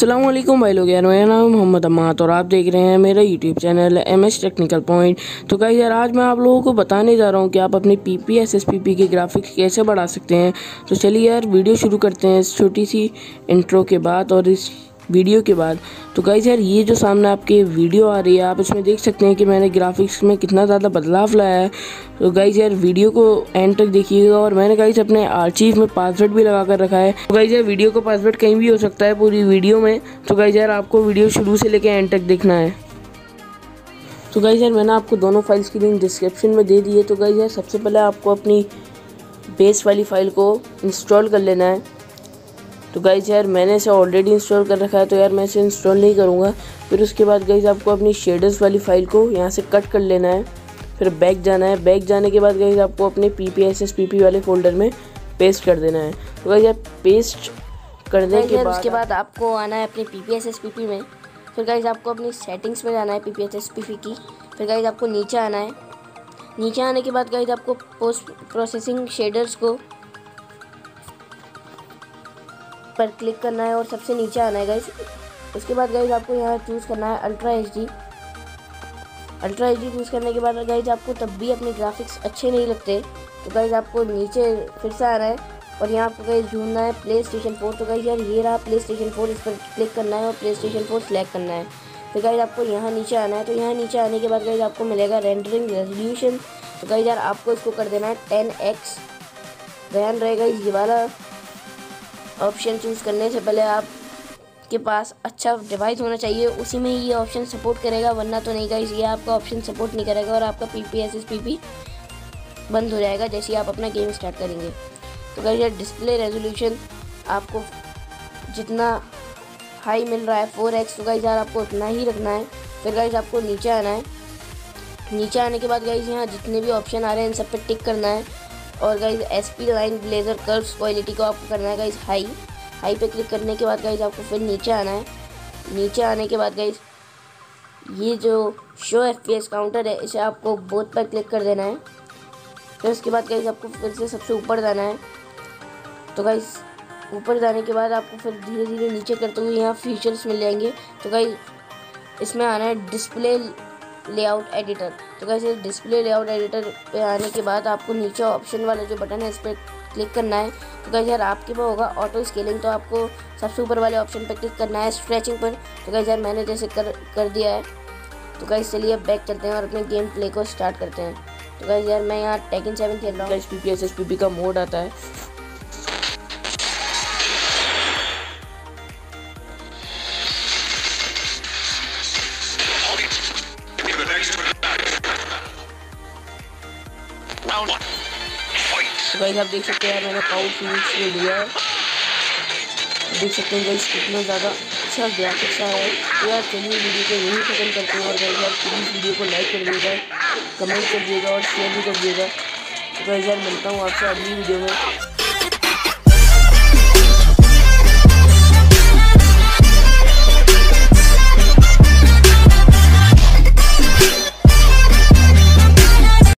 अस्सलामुअलैकुम भाई लोग, यार मेरा नाम मोहम्मद अहमद और आप देख रहे हैं मेरा YouTube channel MS technical point. तो गाइस यार आज मैं आप लोगों को बताने जा रहा हूँ कि आप अपने PPSSPP के ग्राफिक्स कैसे बढ़ा सकते हैं। तो चलिए यार वीडियो शुरू करते हैं इस छोटी सी इंट्रो के बाद और इस वीडियो के बाद। तो गाइस यार ये जो सामने आपके वीडियो आ रही है, आप इसमें देख सकते हैं कि मैंने ग्राफिक्स में कितना ज़्यादा बदलाव लाया है। तो गाइस यार वीडियो को एंड तक देखिएगा और मैंने गाइस अपने आर्चीव में पासवर्ड भी लगा कर रखा है। तो गाइस यार वीडियो का पासवर्ड कहीं भी हो सकता है पूरी वीडियो में। तो गाइस यार आपको वीडियो शुरू से लेकर एंड तक देखना है। तो गाइस यार मैंने आपको दोनों फाइल्स की लिंक डिस्क्रिप्शन में दे दी है। तो गाइस यार सबसे पहले आपको अपनी बेस वाली फाइल को इंस्टॉल कर लेना है। तो गाइस यार मैंने इसे ऑलरेडी इंस्टॉल कर रखा है, तो यार मैं इसे इंस्टॉल नहीं करूँगा। फिर उसके बाद गाइस आपको अपनी शेडर्स वाली फ़ाइल को यहाँ से कट कर लेना है, फिर बैक जाना है। बैक जाने के बाद गाइस आपको अपने PPSSPP वाले फ़ोल्डर में पेस्ट कर देना है। तो गाइस यार पेस्ट करने के बाद उसके बाद आपको आना है अपने PPSSPP में। फिर गाइस आपको अपनी सेटिंग्स में जाना है PPSSPP की। फिर गाइस आपको नीचे आना है। नीचे आने के बाद गाइस आपको पोस्ट प्रोसेसिंग शेडर्स को पर क्लिक करना है और सबसे नीचे आना है गाइस। उसके बाद गाइस आपको यहाँ चूज़ करना है अल्ट्रा एच डी चूज़ करने के बाद गाइस आपको तब भी अपने ग्राफिक्स अच्छे नहीं लगते। तो गाइस आपको नीचे फिर से आना है और यहाँ आपको गाइस ढूंढना है PlayStation 4। तो गाइस यार ये रहा PlayStation 4, इस पर क्लिक करना है और PlayStation 4 सेलेक्ट करना है। फिर गाइस आपको यहाँ नीचे आना है। तो यहाँ नीचे आने के बाद गाइस आपको मिलेगा रेंडरिंग रेजोल्यूशन। तो गाइस यार आपको इसको कर देना है 10x। ध्यान रहेगा ये वाला ऑप्शन चूज़ करने से पहले आपके पास अच्छा डिवाइस होना चाहिए, उसी में ये ऑप्शन सपोर्ट करेगा, वरना तो नहीं गाइस ये आपका ऑप्शन सपोर्ट नहीं करेगा और आपका PPSSPP बंद हो जाएगा जैसे आप अपना गेम स्टार्ट करेंगे। तो गाइस यार डिस्प्ले रेजोल्यूशन आपको जितना हाई मिल रहा है 4x, तो गाइस यार आपको उतना ही रखना है। फिर गाइस आपको नीचे आना है। नीचे आने के बाद गाइस यहाँ जितने भी ऑप्शन आ रहे हैं इन सब पर टिक करना है और guys SP line blazer curves quality को आपको करना है गाइज हाई पे क्लिक करने के बाद गाइज आपको फिर नीचे आना है। नीचे आने के बाद गाइज ये जो शो FPS काउंटर है इसे आपको बोथ पर क्लिक कर देना है। फिर उसके बाद गाइज आपको फिर से सबसे ऊपर जाना है। तो गाइज ऊपर जाने के बाद आपको फिर धीरे धीरे नीचे करते हुए यहाँ फीचर्स मिल जाएंगे। तो गाइज इसमें आना है डिस्प्ले लेआउट एडिटर। तो गाइस डिस्प्ले लेआउट एडिटर पे आने के बाद आपको नीचे ऑप्शन वाला जो बटन है इस पर क्लिक करना है। तो गाइस यार आपके पास होगा ऑटो स्केलिंग, तो आपको सबसे ऊपर वाले ऑप्शन पर क्लिक करना है स्ट्रेचिंग पर। तो गाइस यार मैंने जैसे कर दिया है। तो गाइस चलिए अब बैक चलते हैं और अपने गेम प्ले को स्टार्ट करते हैं। तो गाइस यार मैं यहाँ Tekken 7 खेल रहा हूँ। PPSSPP का मोड आता है। तो गाइस आप देख सकते हैं यार मैंने पावर फ्यूज ले लिया है। देख सकते हैं गाइस कितना ज़्यादा अच्छा ग्राफिक्स आ रहा है। तो यार चलिए वीडियो को यही खत्म करते हैं और गाइस यार प्लीज़ वीडियो को लाइक कर दीजिएगा, कमेंट कर दीजिएगा और शेयर भी कर दीजिएगा। तो गाइस यार मिलता हूँ आपसे अगली वीडियो में।